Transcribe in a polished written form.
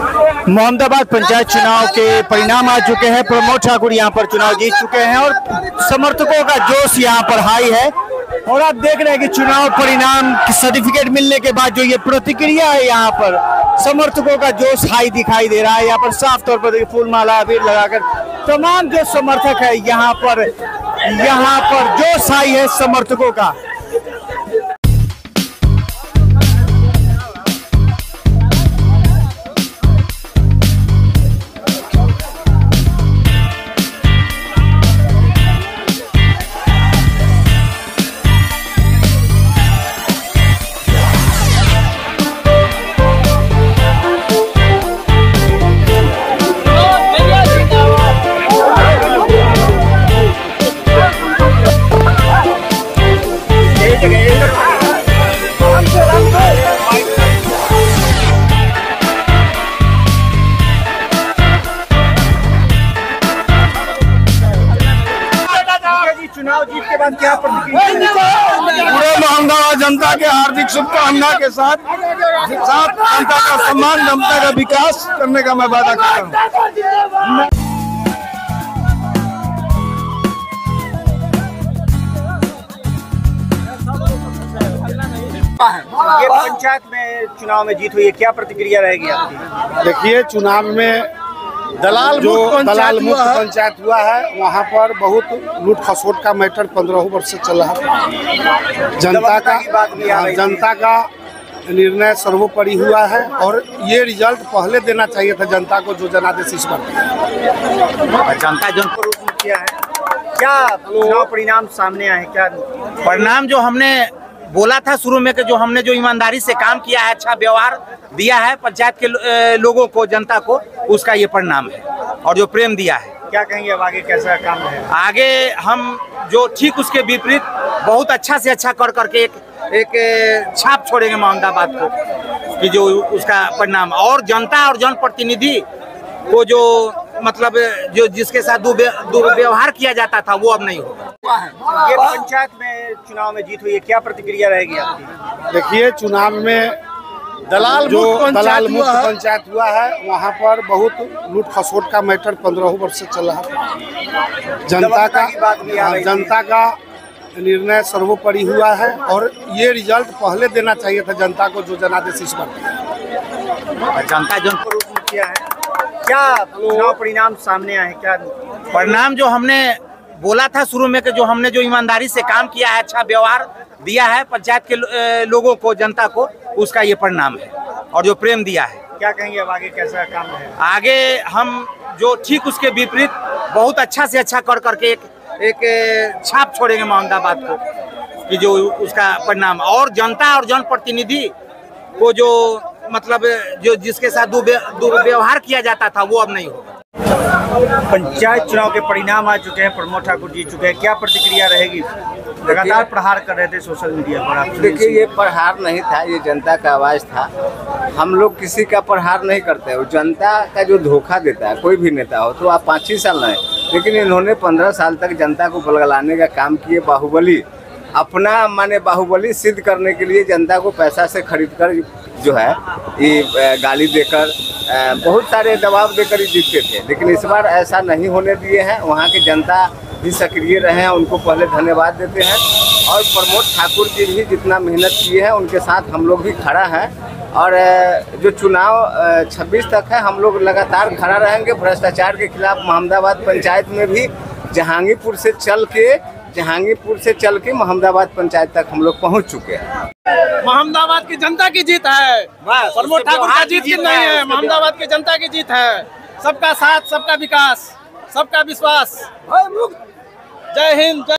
मोहम्मदाबाद पंचायत चुनाव के परिणाम आ चुके हैं। प्रमोद ठाकुर यहाँ पर चुनाव जीत चुके हैं और समर्थकों का जोश यहाँ पर हाई है। और आप देख रहे हैं कि चुनाव परिणाम की सर्टिफिकेट मिलने के बाद जो ये प्रतिक्रिया है, यहाँ पर समर्थकों का जोश हाई दिखाई दे रहा है। यहाँ पर साफ तौर पर फूलमाला अबीर लगाकर तमाम जो समर्थक है यहाँ पर जोश हाई है समर्थकों का। चुनाव जीत के बाद क्या प्रतिक्रिया? पूरे मोहम्मदाबाद जनता के हार्दिक शुभकामना के साथ जनता का सम्मान, जनता का विकास करने का मैं वादा करता हूँ। ये पंचायत में चुनाव में जीत हुई है, क्या प्रतिक्रिया रहेगी आपकी? देखिए, चुनाव में दलाल मुक्त पंचायत हुआ है, वहाँ पर बहुत लूट खसोट का मैटर 15 वर्ष से चल रहा है। जनता का निर्णय सर्वोपरि हुआ है और ये रिजल्ट पहले देना चाहिए था जनता को, जो जनादेश इस पर जनता जनपूर्ण किया है। क्या चुनाव परिणाम सामने आए? क्या परिणाम जो हमने बोला था शुरू में कि जो हमने जो ईमानदारी से काम किया है, अच्छा व्यवहार दिया है पंचायत के लोगों को, जनता को, उसका ये परिणाम है। और जो प्रेम दिया है, क्या कहेंगे अब आगे कैसा काम है? आगे हम जो ठीक उसके विपरीत बहुत अच्छा से अच्छा करके एक छाप छोड़ेंगे मोहम्मदाबाद को, कि जो उसका परिणाम। और जनता और जनप्रतिनिधि को जो मतलब जो जिसके साथ दुर्व्यवहार किया जाता था वो अब नहीं होगा। ये पंचायत में चुनाव में जीत हुई है, क्या प्रतिक्रिया रहेगी आपकी? देखिए, चुनाव में दलाल मुक्त पंचायत हुआ है, वहाँ पर बहुत लूट खसोट का मैटर 15 वर्ष से चल रहा है। जनता का निर्णय सर्वोपरि हुआ है और ये रिजल्ट पहले देना चाहिए था जनता को, जो जनादेश इस पर जनता जनपूर्ण किया है। क्या चुनाव परिणाम सामने आए? क्या परिणाम जो हमने बोला था शुरू में कि जो हमने जो ईमानदारी से काम किया है, अच्छा व्यवहार दिया है पंचायत के लोगों को, जनता को, उसका ये परिणाम है। और जो प्रेम दिया है, क्या कहेंगे अब आगे कैसा काम है? आगे हम जो ठीक उसके विपरीत बहुत अच्छा से अच्छा करके एक छाप छोड़ेंगे मोहम्मदाबाद को, कि जो उसका परिणाम। और जनता और जनप्रतिनिधि को जो मतलब जो जिसके साथ दुर्व्यवहार किया जाता था वो अब नहीं होगा। पंचायत चुनाव के परिणाम आ चुके हैं, प्रमोद ठाकुर जीत चुके हैं, क्या प्रतिक्रिया रहेगी? लगातार प्रहार कर रहे थे सोशल मीडिया पर आप। देखिए, ये प्रहार नहीं था, ये जनता का आवाज़ था। हम लोग किसी का प्रहार नहीं करते हैं। जनता का जो धोखा देता है कोई भी नेता हो, तो आप 5 ही साल नहीं, लेकिन इन्होंने 15 साल तक जनता को बलगलाने का काम किए। बाहुबली अपना माने बाहुबली सिद्ध करने के लिए जनता को पैसा से खरीद कर जो है ये गाली देकर बहुत सारे दबाव देकर ही जीतते थे, लेकिन इस बार ऐसा नहीं होने दिए हैं। वहाँ की जनता भी सक्रिय रहे हैं, उनको पहले धन्यवाद देते हैं। और प्रमोद ठाकुर जी भी जितना मेहनत किए हैं उनके साथ हम लोग भी खड़ा हैं। और जो चुनाव 26 तक है, हम लोग लगातार खड़ा रहेंगे भ्रष्टाचार के खिलाफ। मोहम्मदाबाद पंचायत में भी जहांगीरपुर से चल के मोहम्मदाबाद पंचायत तक हम लोग पहुंच चुके हैं। मोहम्मदाबाद की जनता की जीत है, प्रमोद ठाकुर का जीत नहीं है। मोहम्मदाबाद की जनता की जीत है। सबका साथ, सबका विकास, सबका विश्वास। जय हिंद।